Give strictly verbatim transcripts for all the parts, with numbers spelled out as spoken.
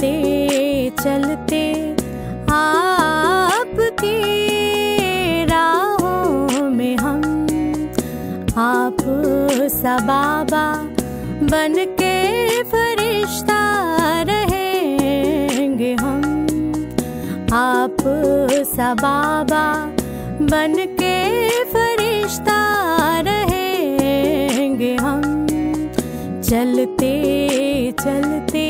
चलते चलते आपके राहों में हम, आप सा बाबा बन के फरिश्ता रहेंगे हम, आप सा बाबा बन के फरिश्ता रहेंगे हम। चलते चलते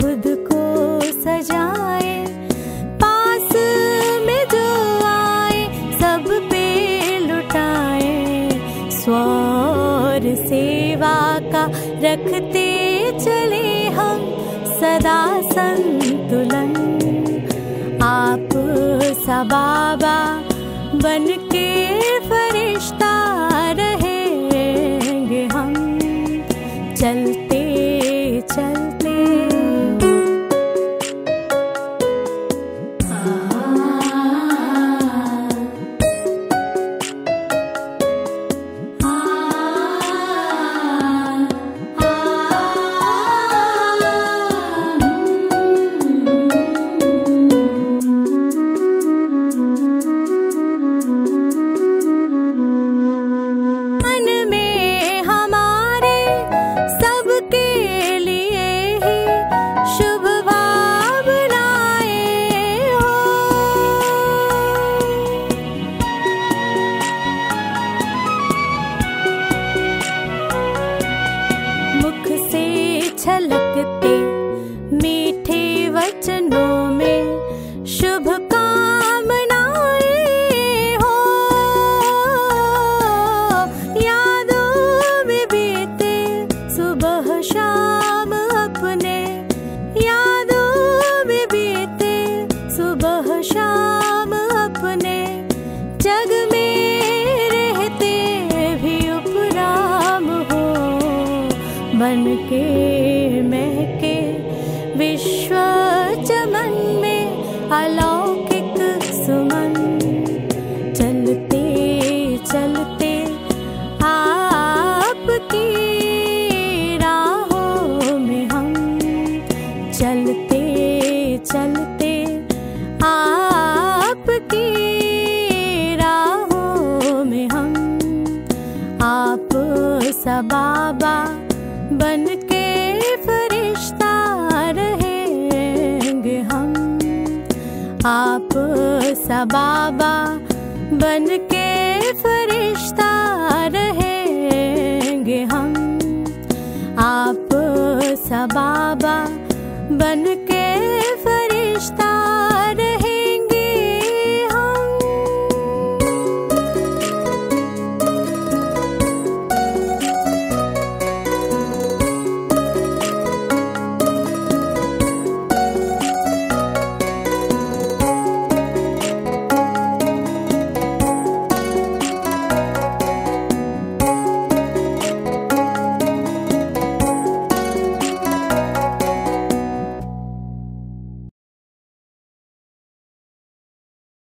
खुद को सजाए, पास में जो आए सब पे लुटाए, स्वर सेवा का रखते चले हम सदा संतुलन, आप सा बाबा बन के फरिश्ता रहेंगे हम। चलते चलते छलकते मीठे वचनों में शुभ कामनाएं हो, यादों में बीते सुबह शाम अपने, यादों में बीते सुबह शाम अपने, जग में रहते भी उपराम हो, बन के महके विश्व चमन में अलौकिक सुमन। चलते चलते आपकी राहों में हम, चलते चलते आपकी राहों में हम, आप सा बाबा बन के फरिश्ता रहेंगे हम, आप सा बाबा बन के फरिश्ता रहेंगे हम, आप सा बाबा बन के